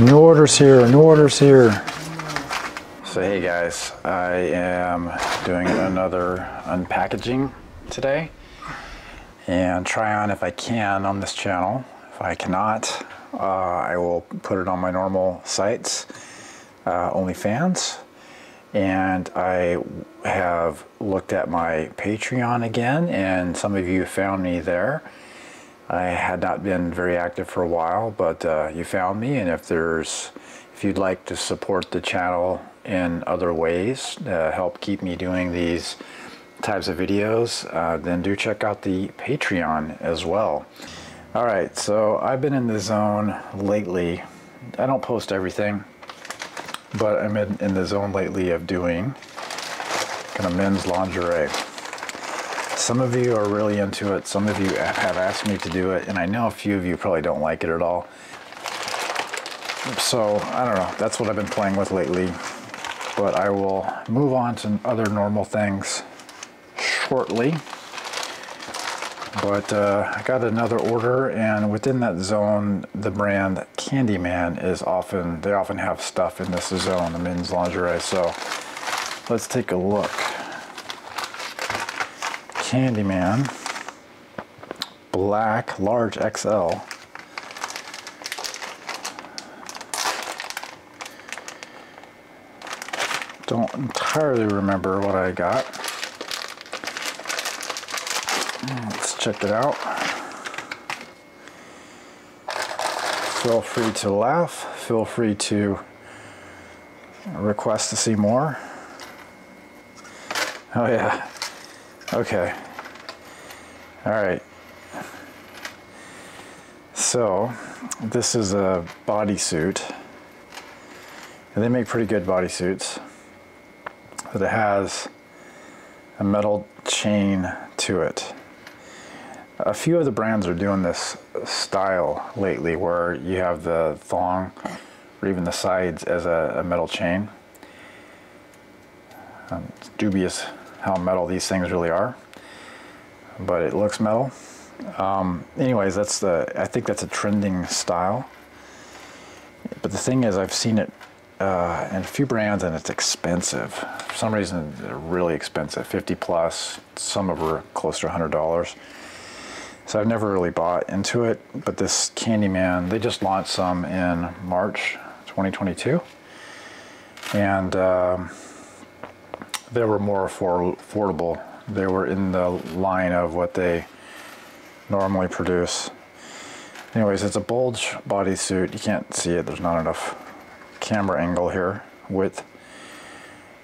New orders here, new orders here. So hey guys, I am doing another unpackaging today and try on if I can on this channel. If I cannot, I will put it on my normal sites, OnlyFans. And I have looked at my Patreon again, and some of you found me there. I had not been very active for a while, but you found me, and if you'd like to support the channel in other ways to help keep me doing these types of videos, then do check out the Patreon as well. All right, so I've been in the zone lately. I don't post everything, but I'm in the zone lately of doing kind of men's lingerie. Some of you are really into it. Some of you have asked me to do it, and I know a few of you probably don't like it at all. So, I don't know. That's what I've been playing with lately. But I will move on to other normal things shortly. But I got another order, and within that zone, the brand Candyman is they often have stuff in this zone, the men's lingerie. So let's take a look. Candyman, black, large XL. Don't entirely remember what I got. Let's check it out. Feel free to laugh. Feel free to request to see more. Oh yeah. Okay. All right. So this is a bodysuit. They make pretty good bodysuits. But it has a metal chain to it. A few of the brands are doing this style lately where you have the thong or even the sides as a metal chain. It's dubious how metal these things really are, but it looks metal. Anyways, I think that's a trending style. But the thing is, I've seen it in a few brands, and it's expensive. For some reason, they're really expensive, 50 plus, some of them are close to $100. So I've never really bought into it, but this Candyman, they just launched some in March 2022. And they were more affordable. They were in the line of what they normally produce. Anyways, it's a bulge bodysuit. You can't see it, there's not enough camera angle here, width.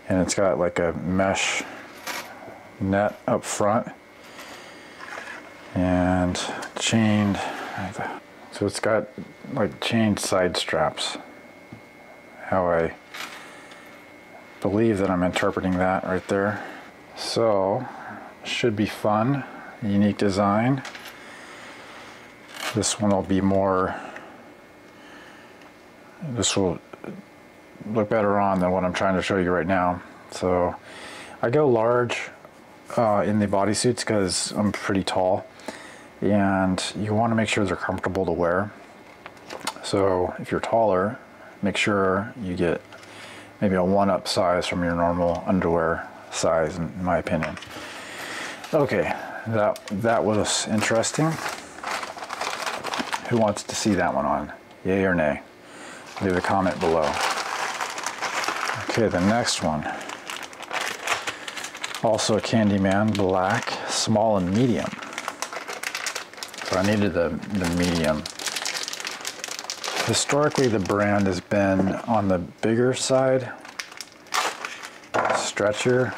And it's got like a mesh net up front and chained. So it's got like chained side straps. How I believe that I'm interpreting that right there. So, should be fun, unique design. This one will be more, this will look better on than what I'm trying to show you right now. So, I go large in the bodysuits because I'm pretty tall and you want to make sure they're comfortable to wear. So, if you're taller, make sure you get maybe a one-up size from your normal underwear size, in my opinion. Okay, that was interesting. Who wants to see that one on? Yay or nay? Leave a comment below. Okay, the next one. Also a Candyman, black, small and medium. So I needed the medium. Historically, the brand has been on the bigger side, stretcher.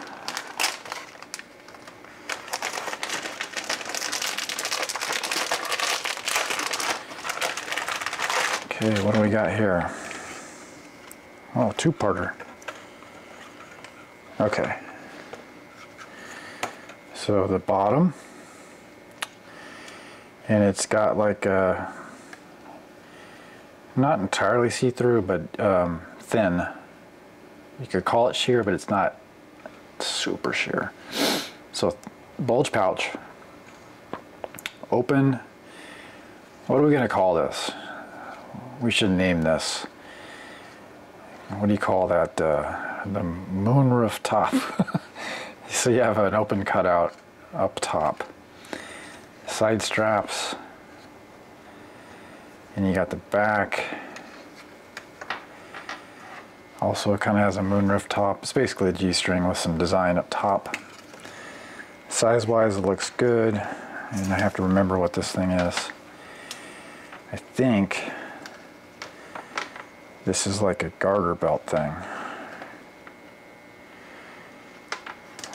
Okay, what do we got here? Oh, two-parter. Okay. So the bottom, and it's got like a not entirely see-through, but thin. You could call it sheer, but it's not super sheer. So bulge pouch, open. What are we gonna call this? We should name this. what do you call that, the moon roof top. So you have an open cutout up top, side straps, and you got the back. Also it kind of has a moon roof top. It's basically a G-string with some design up top. Size-wise it looks good, and I have to remember what this thing is. I think this is like a garter belt thing.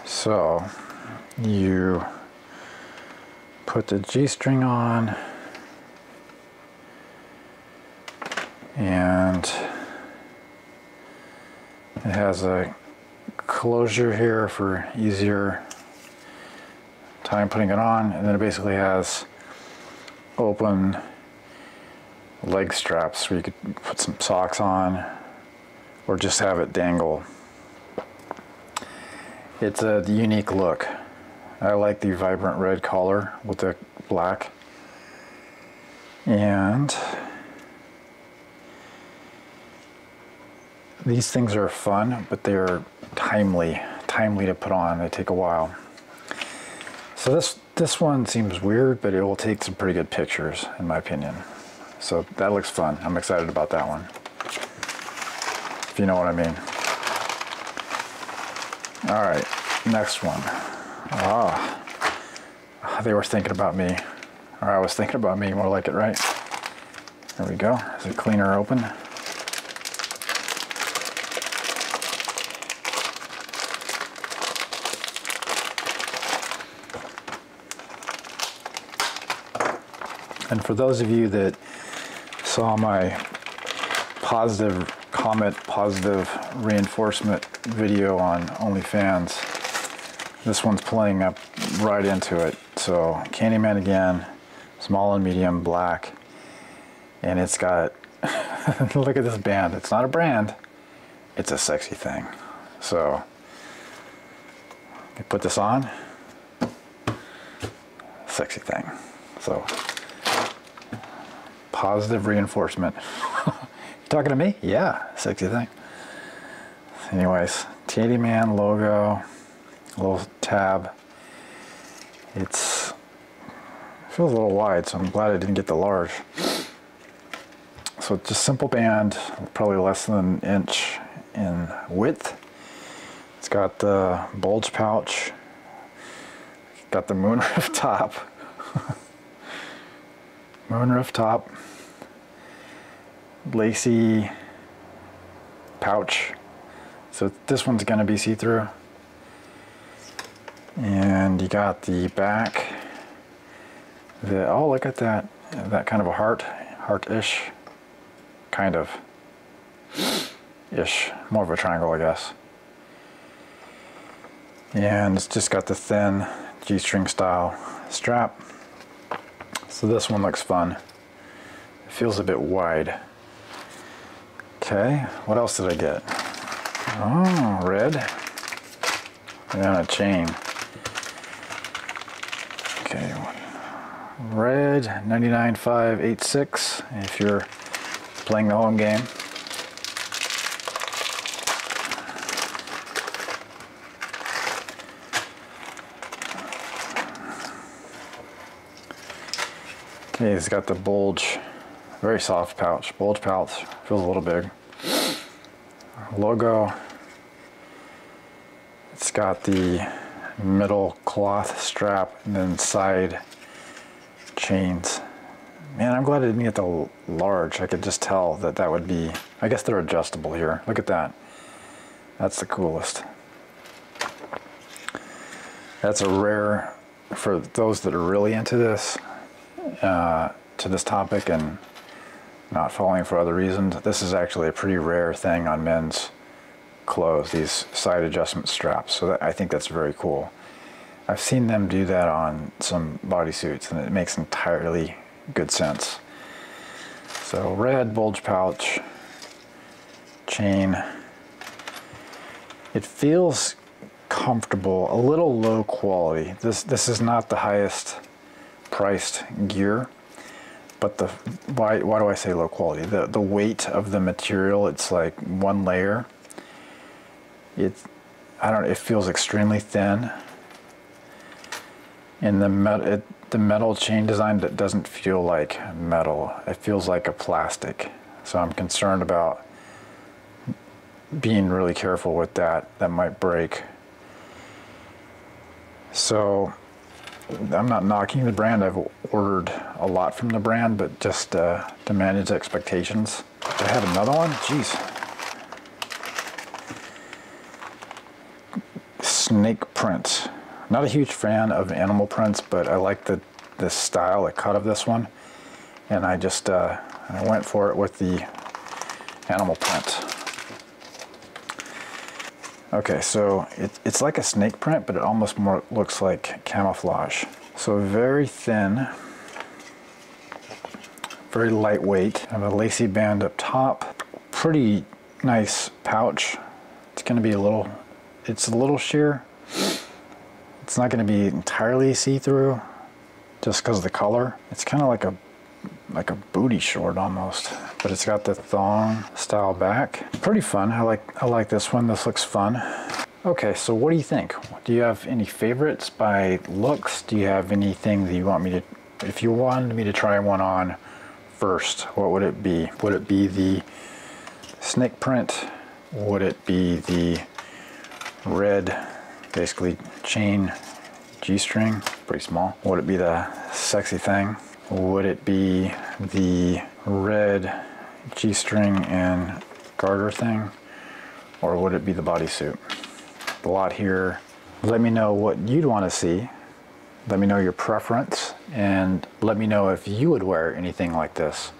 So you put the G-string on, and it has a closure here for easier time putting it on, and then it basically has open leg straps where you could put some socks on or just have it dangle. It's a unique look. I like the vibrant red collar with the black, and these things are fun, but they're timely to put on. They take a while. So this one seems weird, but it will take some pretty good pictures, in my opinion. So that looks fun. I'm excited about that one, if you know what I mean. All right, next one. Ah, they were thinking about me, or I was thinking about me, more like it, right? There we go. Is it cleaner open? And for those of you that saw my positive comment, positive reinforcement video on OnlyFans, this one's playing up right into it. So Candyman again, small and medium, black, and it's got, look at this band. It's not a brand, it's a sexy thing. So you put this on, sexy thing. So positive reinforcement. You talking to me? Yeah, sexy thing. Anyways, Candyman logo, little tab. It feels a little wide, so I'm glad I didn't get the large. So just simple band, probably less than an inch in width. It's got the bulge pouch, got the moonroof top. Moonroof top, lacy pouch. So this one's gonna be see-through. And you got the back. Oh, look at that. That kind of a heart-ish, kind of ish, more of a triangle, I guess. And it's just got the thin G-string style strap. So this one looks fun. It feels a bit wide. Okay, what else did I get? Oh, red. And a chain. Okay, red, 99.586, if you're playing the home game. Okay, it's got the bulge, very soft pouch. Bulge pouch, feels a little big. Logo, it's got the middle cloth strap and then side chains. Man, I'm glad I didn't get the large. I could just tell that that would be, I guess they're adjustable here. Look at that. That's the coolest. That's a rare, for those that are really into this, to this topic and not falling for other reasons, this is actually a pretty rare thing on men's clothes, these side adjustment straps. So that, I think that's very cool. I've seen them do that on some bodysuits, and it makes entirely good sense. So red, bulge pouch, chain. It feels comfortable, a little low quality. This is not the highest priced gear, but the why do I say low quality? The weight of the material, it's like one layer. I don't know, it feels extremely thin. And the metal chain design, that doesn't feel like metal. It feels like a plastic. So I'm concerned about being really careful with that. That might break. So I'm not knocking the brand. I've ordered a lot from the brand, but just to manage expectations. Do I have another one? Jeez. Snake print. Not a huge fan of animal prints, but I like the style, the cut of this one, and I just I went for it with the animal print. Okay, so it's like a snake print, but it almost more looks like camouflage. So very thin, very lightweight. I have a lacy band up top. Pretty nice pouch. It's gonna be a little. It's a little sheer. It's not going to be entirely see-through, just because of the color. It's kind of like a booty short almost, but it's got the thong style back. Pretty fun. I like this one. This looks fun. Okay, so what do you think? Do you have any favorites by looks? Do you have anything that you want me to? If you wanted me to try one on first, what would it be? Would it be the snake print? Would it be the red, basically chain G-string, pretty small? Would it be the sexy thing? Would it be the red G-string and garter thing? Or would it be the bodysuit? A lot here. Let me know what you'd want to see. Let me know your preference, and let me know if you would wear anything like this.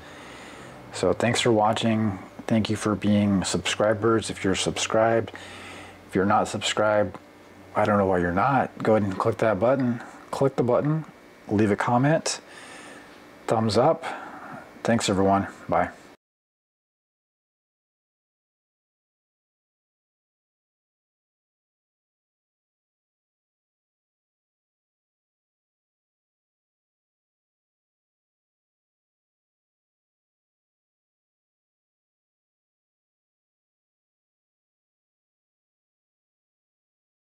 So thanks for watching. Thank you for being subscribers. If you're subscribed, if you're not subscribed, I don't know why you're not. Go ahead and click that button. Click the button, leave a comment, thumbs up. Thanks everyone, bye.